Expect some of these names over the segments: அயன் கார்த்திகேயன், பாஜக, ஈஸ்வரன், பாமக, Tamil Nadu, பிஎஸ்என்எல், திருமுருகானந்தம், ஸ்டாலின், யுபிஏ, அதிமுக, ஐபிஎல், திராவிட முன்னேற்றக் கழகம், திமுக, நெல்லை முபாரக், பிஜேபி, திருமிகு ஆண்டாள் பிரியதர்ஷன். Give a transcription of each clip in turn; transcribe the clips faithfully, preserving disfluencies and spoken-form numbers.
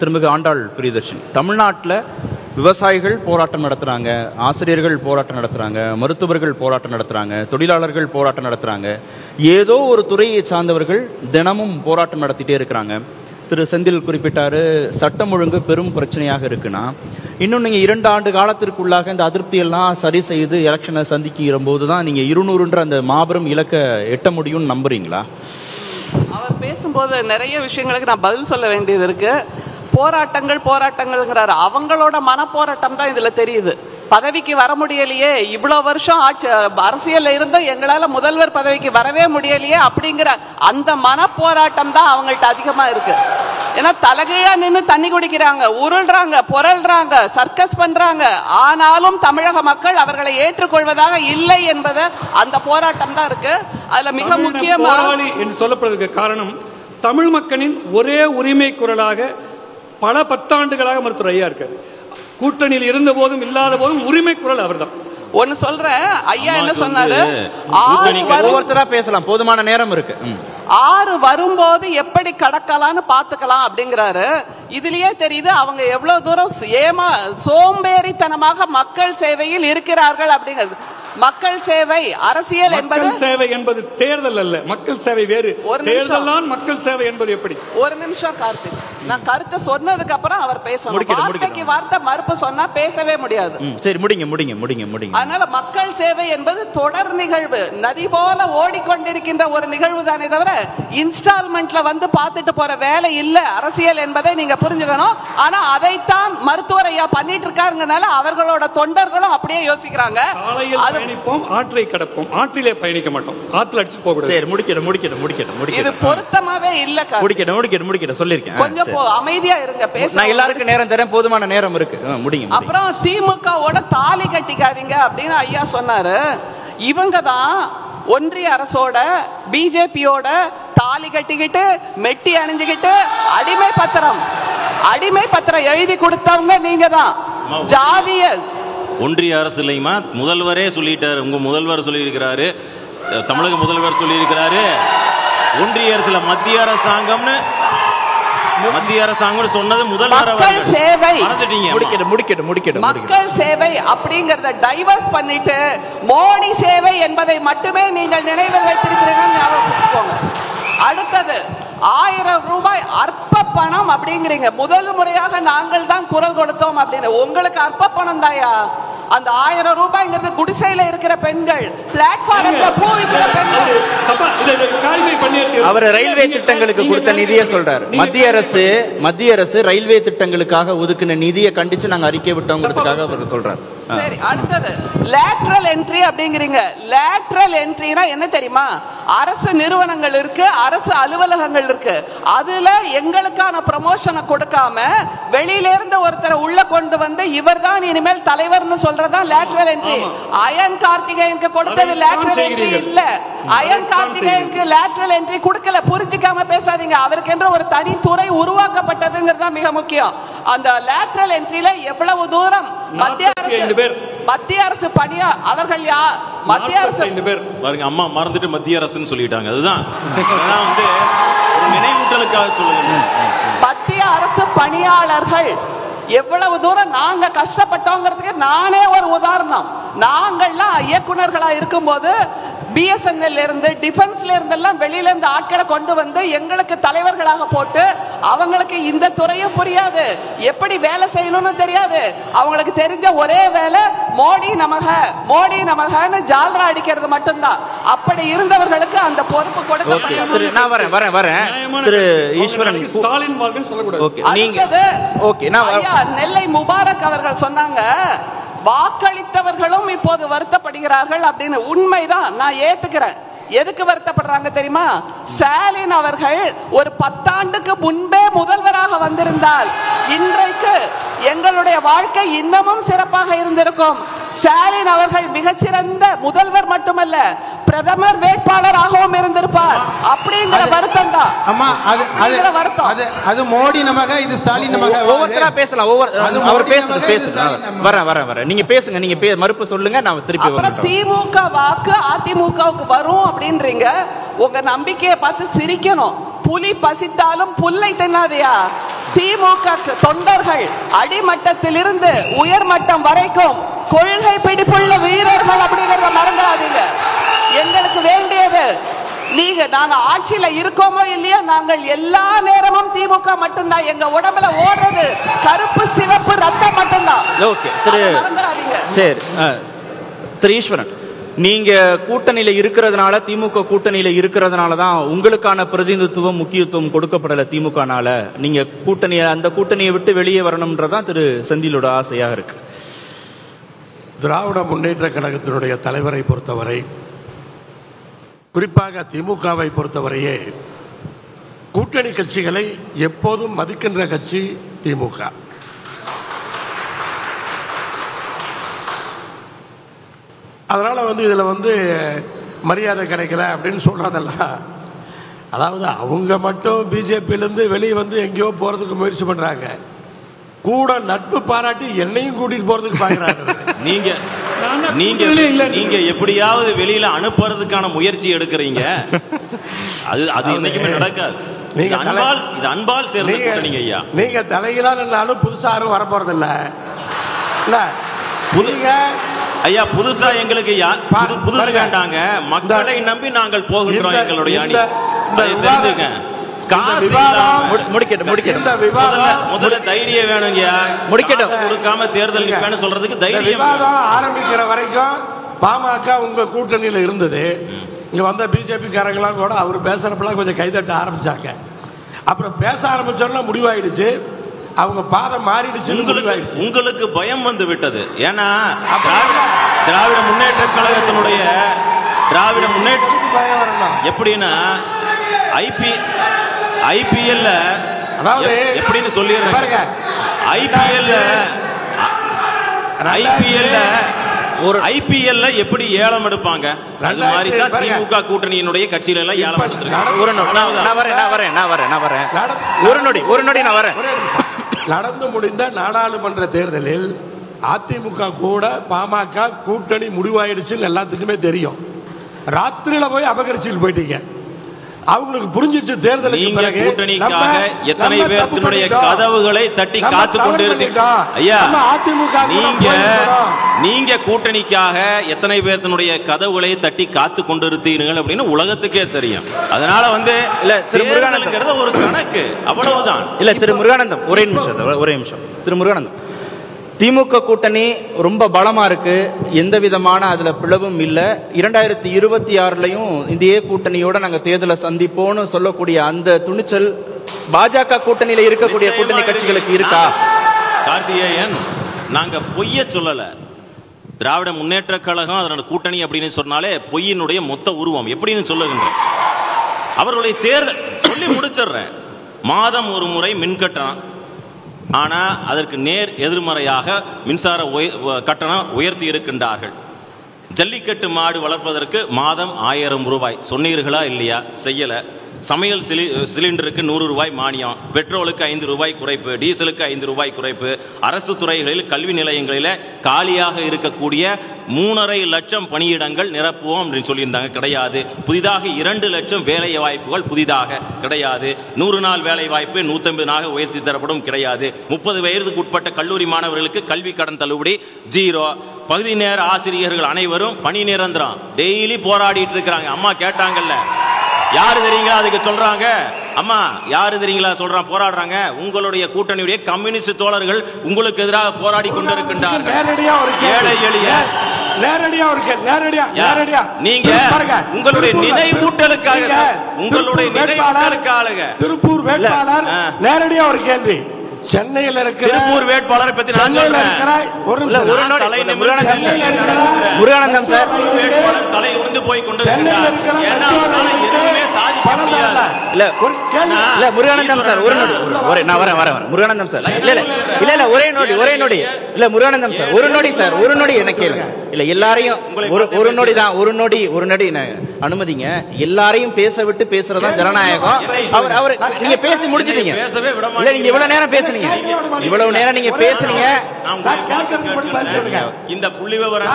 திருமிகு ஆண்டாள் பிரியதர்ஷன். தமிழ்நாட்டில் விவசாயிகள் போராட்டம் நடத்துகிறாங்க, ஆசிரியர்கள் போராட்டம் நடத்துகிறாங்க, மருத்துவர்கள் போராட்டம் நடத்துகிறாங்க, தொழிலாளர்கள் போராட்டம் நடத்துகிறாங்க, ஏதோ ஒரு துறையை சார்ந்தவர்கள் தினமும் போராட்டம் நடத்திட்டே இருக்கிறாங்க. திரு செந்தில் குறிப்பிட்டார், சட்டம் ஒழுங்கு பெரும் பிரச்சனையாக இருக்குன்னா இன்னும் நீங்கள் இரண்டு ஆண்டு காலத்திற்குள்ளாக இந்த அதிருப்தியெல்லாம் சரி செய்து எலெக்ஷனை சந்திக்கிற போது தான் நீங்கள் இருநூறுன்ற அந்த மாபெரும் இலக்கை எட்ட முடியும்னு நம்புறீங்களா? அவர் பேசும்போது நிறைய விஷயங்களுக்கு நான் பதில் சொல்ல வேண்டியது இருக்கு. போராட்டங்கள் போராட்டங்கள்ங்கிறாரு, அவங்களோட மனப்போராட்டம் தான் இதுல தெரியுது. பதவிக்கு வர முடியலையே, இவ்வளோ வருஷம் ஆட்சி அரசியல் இருந்தும் எங்களால் முதல்வர் பதவிக்கு வரவே முடியலையே அப்படிங்கிற அந்த மனப்போராட்டம் தான் அவங்கள்ட்ட அதிகமாக இருக்கு. ஏன்னா தலைகீழா நின்று தண்ணி குடிக்கிறாங்க, உருள்றாங்க, புரள்றாங்க, சர்க்கஸ் பண்றாங்க. ஆனாலும் தமிழக மக்கள் அவர்களை ஏற்றுக்கொள்வதாக இல்லை என்பதை அந்த போராட்டம் தான் இருக்கு. அதுல மிக முக்கியமாக என்று சொல்லப்படுவதற்கு காரணம், தமிழ் மக்களின் ஒரே உரிமை குரலாக பல பத்தாண்டுகளாக மருத்துவர் ஐயா இருக்காரு. கூட்டணியில் இருந்த போதும் இல்லாத போதும் உரிமை குரல் அவர் தான். ஒன்னு சொல்றேன், ஐயா என்ன சொன்னாரு, ஒவ்வொருத்தரா பேசலாம், போதுமான நேரம் இருக்கு, ஆறு வரும்போது எப்படி கடக்கலாம்னு பாத்துக்கலாம் அப்படிங்கிறாரு. இதுலயே தெரியுது அவங்க எவ்வளவு தூரம் ஏமா சோம்பேறித்தனமாக மக்கள் சேவையில் இருக்கிறார்கள் அப்படிங்கிறது. மக்கள் சேவை அரசியல் என்பது சேவை என்பது தேர்தல் அல்ல, மக்கள் சேவை வேறு, தேர்தல் தான் மக்கள் சேவை என்பது. எப்படி ஒரு நிமிஷம் கார்த்திக், நான் கருத்து சொன்னதுக்கு அப்புறம் அவர் பேசணும், வார்த்தைக்கு வார்த்தை மறுப்பு சொன்னா பேசவே முடியாது. சரி, முடிங்க முடிங்க முடிங்க முடிங்க. அதனால மக்கள் சேவை என்பது தொடர் நிகழ்வு, நதி போல ஓடிக்கொண்டிருக்கின்ற ஒரு நிகழ்வு தானே தவிர இன்ஸ்டால்மெண்ட்ல வந்து பார்த்துட்டு போற வேலை இல்ல அரசியல் என்பதை நீங்க புரிஞ்சுக்கணும். ஆனா அதைத்தான் மருத்துவர் ஐயா பண்ணிட்டு இருக்காருங்கனால அவர்களோட தொண்டர்களும் அப்படியே யோசிக்கிறாங்க. அது ஆற்றை கடப்போம், ஆற்றிலே பயணிக்க மாட்டோம், ஆற்றில் அடிச்சு போக. போதுமான நேரம் இருக்கு. அப்புறம் திமுகவோட தாலி கட்டிக்காதீங்க அப்படின்னு ஐயா சொன்னாரு. இவங்க தான் ஒன்றிய அரசோட பிஜேபியோட தாலி கட்டிக்கிட்டு மெட்டி அணிஞ்சுக்கிட்டு அடிமை பத்திரம் அடிமை பத்திரம் எழுதி கொடுத்தவங்க நீங்க தான். ஜாதிய ஒன்றிய அரசு இல்லையுமா, முதல்வரே சொல்லிட்டாரு, உங்க முதல்வர் சொல்லியிருக்கிறாரு, தமிழக முதல்வர் சொல்லியிருக்கிறாரு, ஒன்றிய அரசுல மத்திய அரசாங்கம்னு மத்திய அரசாங்கம் சொன்னது முதல்வர். மக்கள் சேவை மக்கள் சேவை அப்படிங்கறத டைவர்ஸ் பண்ணிட்டு மோடி சேவை என்பதை மட்டுமே நீங்கள் நினைவில் வைத்திருக்கிறீர்கள். அடுத்தது ஆயிரம் ரூபாய் அற்ப பணம் அப்படிங்கிறீங்க. முதல் முறையாக நாங்கள் தான் குரல் கொடுத்தோம் அப்படின்னு உங்களுக்கு அற்ப பணம் தாயா? அந்த ஆயிரம் ரூபாய்ங்கிறது குடிசையில இருக்கிற பெண்கள், பிளாட்ஃபார்ம்ல போயிக்கிற பெண்கள். அவர் ரயில்வே திட்டங்களுக்கு கொடுத்த நிதியை சொல்றாரு. மத்திய அரசு மத்திய அரசு ரயில்வே திட்டங்களுக்காக ஒதுக்கின நிதியை கண்டிச்சு நாங்க அறிக்கை விட்டோங்கிறதுக்காக அவர் சொல்றாரு. சரி, அடுத்தது லேட்ரல் என்ட்ரி அப்படிங்கிறீங்க. லேட்ரல் என்ட்ரினா என்ன தெரியுமா? அரசு நிறுவனங்கள் இருக்கு, அரசு அலுவலகங்கள் இருக்கு, அதுல எங்களுக்கான ப்ரமோஷனை கொடுக்காம வெளியில இருந்து ஒருத்தரை உள்ள கொண்டு வந்து இவர் தான் இனிமேல் தலைவர்னு சொல்றதா லேட்ரல் என்ட்ரி. அயன் கார்த்திகேயனுக்கு கொடுத்தது லேட்ரல் என்ட்ரி இல்ல. அயன் கார்த்திகேயனுக்கு லேட்ரல் என்ட்ரி கொடுக்கல, புரிஞ்சுக்காம பேசாதீங்க. அவருக்கு என்று ஒரு தனித்துறை உருவாக்கப்பட்டதுங்கிறது மிக முக்கியம். அந்த லேட்ரல் என்ட்ரியில எவ்வளவு தூரம் மத்திய அரசு மத்திய அரசு பணியா அவர்கள் யார்? மத்திய அரசு பேர் பாருங்க, அம்மா மறந்துட்டு மத்திய அரசுன்னு சொல்லிட்டாங்க. அதுதான் வந்து நினைவூட்டலுக்காக சொல்லுங்க. மத்திய அரசு பணியாளர்கள் எவ்வளவு தூரம் நாங்க கஷ்டப்பட்டோங்கிறதுக்கு நானே ஒரு உதாரணம். நாங்கள்லாம் இயக்குநர்களா இருக்கும் போது பிஎஸ்என்எல் இருந்து டிஃபென்ஸ்ல இருந்தெல்லாம் வெளியில இருந்து ஆட்களை கொண்டு வந்து எங்களுக்கு தலைவர்களாக போட்டு அவங்களுக்கு இந்த துறையும் புரியாது, எப்படி வேலை செய்யணும்னு தெரியாது. அவங்களுக்கு தெரிஞ்ச ஒரே வேலை மோடி நமக மோடி நமகன்னு ஜால்ரா அடிக்கிறது மட்டும்தான். அப்படி இருந்தவர்களுக்கு அந்த பொறுப்பு கொடுக்கப்பட்டது. நான் வரேன் வரேன் வரேன் திரு ஈஸ்வரன் ஸ்டாலின் மார்க்கன் சொல்லக்கூடாது. நீங்க நெல்லை முபாரக் அவர்கள் சொன்னாங்க, வாக்களித்தவர்களும் இப்போது வருத்தப்படுகிறார்கள் அப்படின்னு. உண்மைதான், நான் ஏத்துக்கிறேன். எதுக்கு வருத்தப்படுறாங்க தெரியுமா? ஸ்டாலின் அவர்கள் ஒரு பத்தாண்டுக்கு முன்பே முதல்வராக வந்திருந்தால் இன்றைக்கு எங்களுடைய வாழ்க்கை இன்னமும் சிறப்பாக இருந்திருக்கும். ஸ்டாலின் அவர்கள் மிகச்சிறந்த முதல்வர் மட்டுமல்ல, பிரதமர் வேட்பாளராகவும் இருந்திருப்பார் அப்படிங்கிற வருத்தம் தான். அது மோடி நமக, இது ஸ்டாலின் நமக. ஒவ்வொருத்தரா பேசலாம், ஒவ்வொரு பேசுறது பேசுறேன். வர வர வர நீங்க பேசுங்க, நீங்க மறுப்பு சொல்லுங்க, நான் திருப்பி வரேன். திமுக வாக்கு அதிமுகவுக்கு வரும் அப்படின்றீங்க. உங்க நம்பிக்கையை பார்த்து சிரிக்கணும். புலி பசித்தாலும் புல்லை தின்னாதையா? திமுக தொண்டர்கள் அடிமட்டத்திலிருந்து உயர்மட்டம் வரைக்கும் கொள்கை பிடிப்புள்ள வீரர்கள் அப்படிங்கறத மறந்துடாதீங்க. எங்களுக்கு வேண்டியது நீங்க, நாங்க ஆட்சியில இருக்கோமோ இல்லையா, நாங்கள் எல்லா நேரமும் திமுக மட்டும்தான். எங்க உடம்புல ஓடுறது கருப்பு சிவப்பு ரத்தம் மட்டும்தான். திரு ஈஸ்வரன், நீங்க கூட்டணியில இருக்கிறதுனால, திமுக கூட்டணியில இருக்கிறதுனாலதான் உங்களுக்கான பிரதிநிதித்துவம் முக்கியத்துவம் கொடுக்கப்படல. திமுகனால நீங்க கூட்டணிய, அந்த கூட்டணியை விட்டு வெளியே வரணும்ன்றதான் திரு செந்திலோட ஆசையாக இருக்கு. திராவிட முன்னேற்ற கழகத்தினுடைய தலைவரை பொறுத்தவரை, குறிப்பாக திமுகவை பொறுத்தவரையே, கூட்டணி கட்சிகளை எப்போதும் மதிக்கின்ற கட்சி திமுக. அதனால வந்து இதுல வந்து மரியாதை கிடைக்கல அப்படின்னு சொல்றதெல்லாம், அதாவது அவங்க மட்டும் பிஜேபியிலிருந்து வெளியே வந்து எங்கேயோ போறதுக்கு முயற்சி பண்றாங்க. கூட நட்பு பாராட்டி என்னையும் கூட்டிட்டு போறதுக்கு பாக்குறாங்க. நீங்க நீங்க நீங்க எப்படியாவது வெளியில அனுப்புறதுக்கான முயற்சி எடுக்கிறீங்க. அது அது என்னைக்குமே நடக்காது. நீங்க அன்பால், இது அன்பால் சேர்ந்து கூட்டணிங்க ஐயா. நீங்க தலையிலா நின்னாலும் புதுசா யாரும் வர போறது இல்ல. இல்ல புதுங்க ஐயா, புதுசா எங்களுக்கு புதுசு வேண்டாங்க. மக்களை நம்பி நாங்கள் போகின்றோம். எங்களுடைய அணி தெரிஞ்சுங்க. முதல்ல தைரியம் வேணுங்க. கொடுக்காம தேர்தல் வேணும் சொல்றதுக்கு தைரியம். ஆரம்பிக்கிற வரைக்கும் பாமக உங்க கூட்டணியில இருந்தது. இங்க வந்த பிஜேபி காரங்களாம் கூட அவர் பேசுறப்பெல்லாம் கொஞ்சம் கைதட்ட ஆரம்பிச்சாங்க. அப்புறம் பேச ஆரம்பிச்சோம்னா முடிவாயிடுச்சு. அவங்க பாதம் மாறிடுச்சு. உங்களுக்கு உங்களுக்கு பயம் வந்து விட்டது. ஏன்னா திராவிட முன்னேற்ற கழகத்தினுடைய திராவிட முன்னேற்ற எப்படின்னா ஐபி ஐபிஎல் எப்படின்னு சொல்லிடுறாங்க. ஐபிஎல் ஐபிஎல் ஒரு ஐபிஎல்ல எப்படி ஏலம் எடுப்பாங்க, அது மாதிரி தான் திமுக கூட்டணியினுடைய கட்சியில எல்லாம் ஏலம் எடுத்துருக்காங்க. ஒரு நொடி நான் வரேன் நான் வரேன் நான் வரேன் நான் வரேன் ஒரு நொடி ஒரு நொடி நான் வரேன். நடந்து முடிந்த நாடாளுமன்ற தேர்தலில் அதிமுக கூட பாமக கூட்டணி முடிவாயிடுச்சுன்னு எல்லாத்துக்குமே தெரியும். ராத்திரியில போய் அபகரிச்சுட்டு போயிட்டீங்க. அவங்களுக்கு புரிஞ்சிச்சு தேர்தலுக்கு கூட்டணிக்காக எத்தனை பேருடைய கதவுகளை தட்டி காத்து கொண்டிருந்தீங்க ஐயா. நீங்க நீங்க கூட்டணிக்காக எத்தனை பேருடைய கதவுகளை தட்டி காத்து கொண்டிருந்தீர்கள் அப்படின்னு உலகத்துக்கே தெரியும். அதனால வந்து இல்ல திருமுருகானந்தங்கிறது ஒரு கணக்கு, அவ்வளவுதான். இல்ல திருமுருகானந்தம் ஒரே நிமிஷம் ஒரே நிமிஷம் திருமுருகானந்தம், திமுக கூட்டணி ரொம்ப பலமா இருக்கு. எந்த விதமான அதுல பிளவும் இல்லை. இரண்டாயிரத்தி இருபத்தி ஆறுலயும் இதே கூட்டணியோட நாங்க தேர்தலை சந்திப்போம்னு சொல்லக்கூடிய அந்த துணிச்சல் பாஜக கூட்டணியில இருக்கக்கூடிய கூட்டணி கட்சிகளுக்கு இருக்கா? கார்த்திகேயன், நாங்க பொய்ய சொல்லல. திராவிட முன்னேற்ற கழகம் அதனோட கூட்டணி அப்படின்னு சொன்னாலே பொய்யினுடைய மொத்த உருவம் எப்படின்னு சொல்லுகின்ற அவர்களுடைய தேர்தல் சொல்லி முடிச்சிடுறேன். மாதம் ஒரு முறை மின் கட்டணம், ஆனா அதற்கு நேர் எதிர்மறையாக மின்சார கட்டணம் உயர்த்தி இருக்கின்றார்கள். ஜல்லிக்கட்டு மாடு வளர்ப்பதற்கு மாதம் ஆயிரம் ரூபாய் சொன்னீர்களா இல்லையா? செய்யல. சமையல் சிலி சிலிண்டருக்கு நூறு ரூபாய் மானியம், பெட்ரோலுக்கு ஐந்து ரூபாய் குறைப்பு, டீசலுக்கு ஐந்து ரூபாய் குறைப்பு, அரசு துறைகளில் கல்வி நிலையங்களில் காலியாக இருக்கக்கூடிய மூணரை லட்சம் பணியிடங்கள் நிரப்புவோம் அப்படின்னு சொல்லியிருந்தாங்க. கிடையாது. புதிதாக இரண்டு லட்சம் வேலை வாய்ப்புகள் புதிதாக கிடையாது. நூறு நாள் வேலை வாய்ப்பு நூற்றம்பது நாளாக உயர்த்தி தரப்படும் கிடையாது. முப்பது வயதுக்கு உட்பட்ட கல்லூரி மாணவர்களுக்கு கல்வி கடன் தள்ளுபடி ஜீரோ. பகுதி நேர ஆசிரியர்கள் அனைவரும் பணி நிரந்தரம். டெய்லி போராடிட்டு இருக்கிறாங்க. அம்மா கேட்டாங்கல்ல, யாரு தெரியுங்களா அதுக்கு சொல்றாங்க? அம்மா யாரு தெரியுங்களா சொல்றாங்க போராடுறாங்க? உங்களுடைய கூட்டணியுடைய கம்யூனிஸ்ட் தோழர்கள் உங்களுக்கு எதிராக போராடி கொண்டிருக்கின்றார்கள். நினைவூட்டலுக்காக உங்களுடைய நினைவாளருக்காக திருப்பூர் வேட்பாளர் நேரடியா ஒரு கேள்வி. சென்னையில் இருக்கிற திருப்பூர் வேட்பாளர் பத்தி நான் முருகானந்தம் சார் வேட்பாளர் தலை உருந்து போய் கொண்டிருக்கிறார். முருகானந்தம் சார் ஒரு நொடி நான் வரேன் வரேன் முருகானந்தம் சார் இல்ல இல்ல இல்ல ஒரே நொடி ஒரே நொடி இல்ல முருகானந்தம் சார் ஒரு நொடி சார் ஒரு நொடி எனக்கு கேளுங்க. இல்ல எல்லாரையும் ஒரு நொடி தான் ஒரு நொடி ஒரு நொடி அனுமதிங்க. எல்லாரையும் பேச விட்டு பேசுறதா ஜனநாயகம். அவர் அவர் நீங்க பேசி முடிச்சிட்டீங்க. இல்ல நீங்க இவ்வளவு நேரம் பேசுனீங்க இவ்வளவு நேரம் நீங்க பேசுனீங்க இந்த புள்ளி விவரம்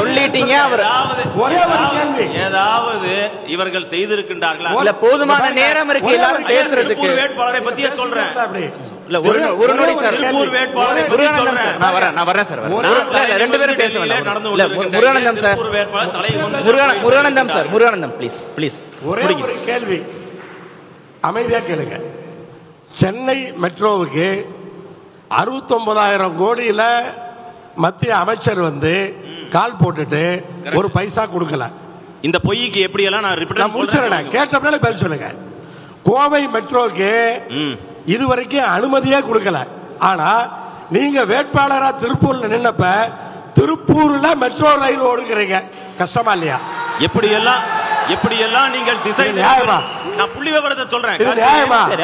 சொல்லிட்டீங்க. அவர் ஏதாவது இவர்கள் செய்திருக்கின்றார்கள் இல்ல போதுமான நேரம் இருக்கு எல்லாரும் பேசுறதுக்கு. ஒரு வேட்பாளரை பத்தியே சொல்றேன். இல்ல ஒரு ஒரு நொடி சார். ஒரு வேட்பாளரை பத்தி சொல்றேன். நான் வரேன் நான் வரேன் சார். இல்ல ரெண்டு பேரும் பேசவேண்டாம். இல்ல முருகானந்தம் சார். ஒரு வேட்பாளர் தலைவர் Muruganandam sir. Muruganandam please please. ஒரே ஒரு கேள்வி அமைதியா கேளுங்க. சென்னை மெட்ரோவுக்கு அறுபத்தி ஒன்பதாயிரம் கோடியில மத்திய அமைச்சர் வந்து கால் போட்டுட்டு ஒரு பைசா கொடுக்கல. இந்த பொய்க்கு எப்படி எல்லாம் நான் ரிப்பீட் நான் முடிச்சிரேன். கேட்டப்பனால பதில் சொல்லுங்க. கோவை மெட்ரோக்கு இதுவரைக்கும் அனுமதியே கொடுக்கல. ஆனா நீங்க வேட்பாளரா திருப்பூர்ல நின்னப்ப திருப்பூர்ல மெட்ரோ ரயில் ஓடுகிறீங்க. கஷ்டமா இல்லையா? எப்படி எல்லாம் எப்படி எல்லாம் நீங்கள் திசை நான் புள்ளி விவரத்தை சொல்றேன்.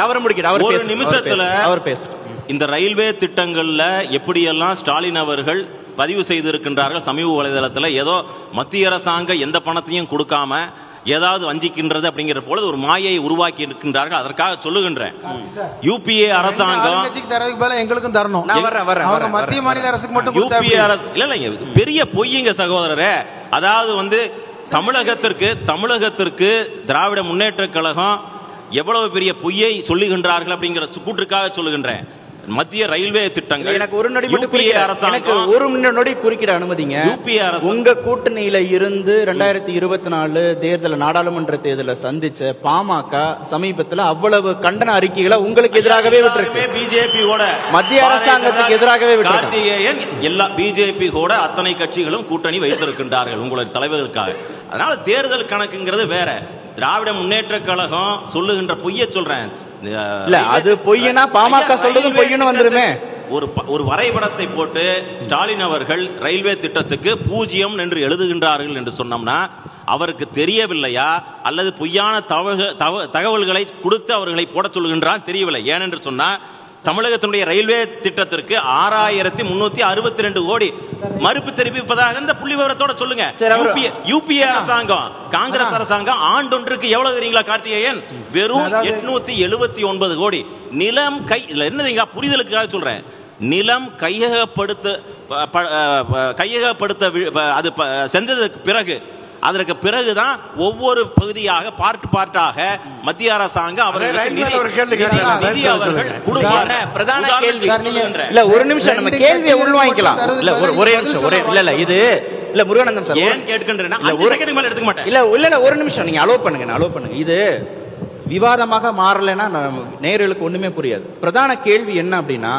அவர் முடிக்கிற அவர் ஒரு நிமிஷத்துல அவர் பேசுறேன். இந்த ரயில்வே திட்டங்கள்ல எப்படியெல்லாம் ஸ்டாலின் அவர்கள் பதிவு செய்திருக்கின்றார்கள் சமூக வலைதளத்தில். ஏதோ மத்திய அரசாங்கம் எந்த பணத்தையும் கொடுக்காம ஏதாவது வஞ்சிக்கின்றது அப்படிங்கிற போல ஒரு மாயை உருவாக்கி இருக்கின்றார்கள். அதற்காக சொல்லுகின்றேன், யுபிஏ அரசாங்கம் எங்களுக்கும் தரணும். மத்திய மாநில அரசுக்கு மட்டும் யுபிஏ அரசு இல்ல இல்லைங்க, பெரிய பொய்யுங்க சகோதரரே. அதாவது வந்து தமிழகத்திற்கு தமிழகத்திற்கு திராவிட முன்னேற்றக் கழகம் எவ்வளவு பெரிய பொய்யை சொல்லுகின்றார்கள் அப்படிங்கிற கூற்றுக்காக சொல்லுகின்றேன். மத்திய ரயில்வே திட்டங்கள் எனக்கு ஒரு நொடி அரசாங்கம் ஒரு நொடி குறுக்கிட அனுமதிங்க. உங்க கூட்டணியில இருந்து ரெண்டாயிரத்தி இருபத்தி நாலு தேர்தல் நாடாளுமன்ற தேர்தலை சந்திச்ச பாமக சமீபத்தில் அவ்வளவு கண்டன அறிக்கைகளை உங்களுக்கு எதிராகவே விட்டுருக்கு. பிஜேபி மத்திய அரசாங்கத்துக்கு எதிராகவே விட்டு எல்லா பிஜேபி கூட அத்தனை கட்சிகளும் கூட்டணி வைத்திருக்கின்றார்கள் உங்களுடைய தலைவர்களுக்காக. அதனால தேர்தல் கணக்குங்கிறது வேற. திராவிட முன்னேற்ற கழகம் சொல்லுகின்ற பொய்யை சொல்றேன். இல்ல அது பொய்யனா பாமக சொல்றதும் பொய்யன்னு வந்துருமே. ஒரு ஒரு வரைபடத்தை போட்டு ஸ்டாலின் அவர்கள் ரயில்வே திட்டத்துக்கு பூஜ்ஜியம் என்று எழுதுகின்றார்கள் என்று சொன்னோம்னா அவருக்கு தெரியவில்லையா? அல்லது பொய்யான தகவல்களை கொடுத்து அவர்களை போட சொல்கின்றான் தெரியவில்லை. ஏனென்று சொன்னா தமிழகத்தினுடைய ரயில்வே திட்டத்திற்கு ஆறாயிரத்தி முன்னூத்தி அறுபத்தி ரெண்டு கோடி மறுப்பு தெரிவிப்பதாக இந்த புள்ளி விவரத்தோட சொல்லுங்க. யுபிஏ அரசாங்கம் காங்கிரஸ் அரசாங்கம் ஆண்டொன்றுக்கு எவ்வளவு தெரியுங்களா கார்த்திகேயன்? வெறும் எட்நூத்தி எழுபத்தி ஒன்பது கோடி. நிலம் கை என்ன புரிதலுக்காக சொல்றேன், நிலம் கையகப்படுத்த கையகப்படுத்த அது செஞ்சதுக்கு பிறகு அதற்கு பிறகுதான் ஒவ்வொரு பகுதியாக பார்ட் பார்ட்டாக மத்திய அரசாங்கம் அவர்கள் இது விவாதமாக மாறலைன்னா நேயர்களுக்கு ஒண்ணுமே புரியாது. பிரதான கேள்வி என்ன அப்படின்னா,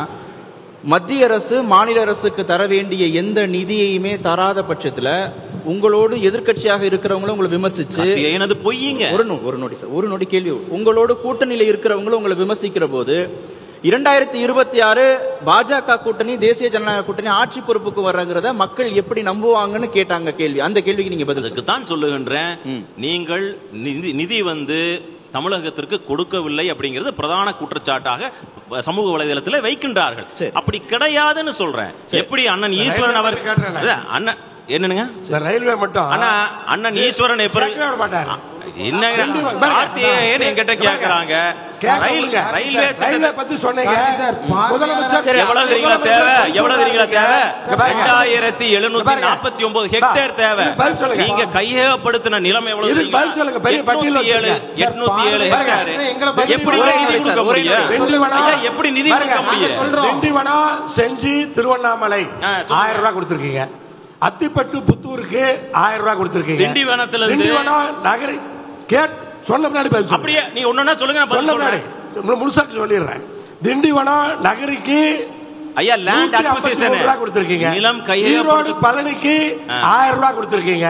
மத்திய அரசு மாநில அரசுக்கு தர வேண்டிய எந்த நிதியையுமே தராத பட்சத்துல உங்களோடு எதிர்கட்சியாக இருக்கிறவங்களும் உங்களை விமர்சிச்சு எனது பொய்யுங்க. ஒரு ஒரு நொடி சார், ஒரு நொடி கேள்வி. உங்களோடு கூட்டணியில இருக்கிறவங்களும் உங்களை விமர்சிக்கிற போது இரண்டாயிரத்தி இருபத்தி ஆறு பாஜக கூட்டணி தேசிய ஜனநாயக கூட்டணி ஆட்சி பொறுப்புக்கு வர்றங்கிறத மக்கள் எப்படி நம்புவாங்கன்னு கேட்டாங்க கேள்வி. அந்த கேள்விக்கு நீங்க பதிலுக்கு தான் சொல்லுகின்றேன். நீங்கள் நிதி வந்து தமிழகத்திற்கு கொடுக்கவில்லை அப்படிங்கிறது பிரதான குற்றச்சாட்டாக சமூக வலைதளத்தில் வைக்கின்றார்கள். அப்படி கிடையாதுன்னு சொல்றேன். எப்படி அண்ணன் ஈஸ்வரன் அவர் அண்ணன் என்னங்க ரயில்வே மட்டும் ஆனா அண்ணன் ஈஸ்வரன் கையகப்படுத்தின நிலம் எவ்வளவு? எப்படி நிதி செஞ்சு திருவண்ணாமலை ஆயிரம் ரூபாய் கொடுத்திருக்கீங்க, அத்திப்பட்டு புத்தூருக்கு ஆயிரம் ரூபாய் கொடுத்திருக்கீங்க, திண்டிவனம் நகருக்கு பழனிக்கு ஆயிரம் ரூபாய் கொடுத்திருக்கீங்க,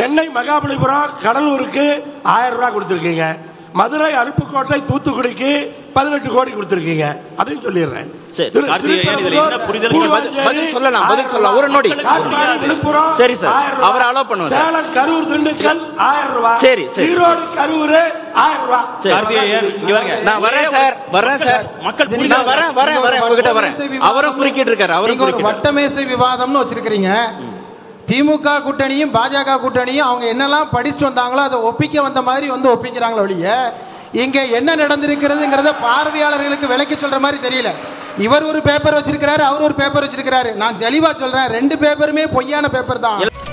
சென்னை மகாபலிபுரம் கடலூருக்கு ஆயிரம் ரூபாய் கொடுத்திருக்கீங்க, மதுரை அருப்புக்கோட்டை தூத்துக்குடிக்கு பதினெட்டு கோடி கொடுத்திருக்கீங்க. அதையும் சொல்லிடுறேன். வட்டமேசை விவாதம்னு வச்சிருக்கீங்க. திமுக கூட்டணியும் பாஜக கூட்டணியும் அவங்க என்னெல்லாம் படிச்சுட்டு வந்தாங்களோ அதை ஒப்பிக்க வந்த மாதிரி வந்து ஒப்பிக்கிறாங்களோ ஒழிய இங்க என்ன நடந்திருக்கிறதுங்கிறத பார்வையாளர்களுக்கு விளக்கி சொல்ற மாதிரி தெரியல. இவர் ஒரு பேப்பர் வச்சிருக்கிறாரு, அவர் ஒரு பேப்பர் வச்சிருக்கிறாரு. நான் தெளிவா சொல்றேன், ரெண்டு பேப்பருமே பொய்யான பேப்பர் தான்.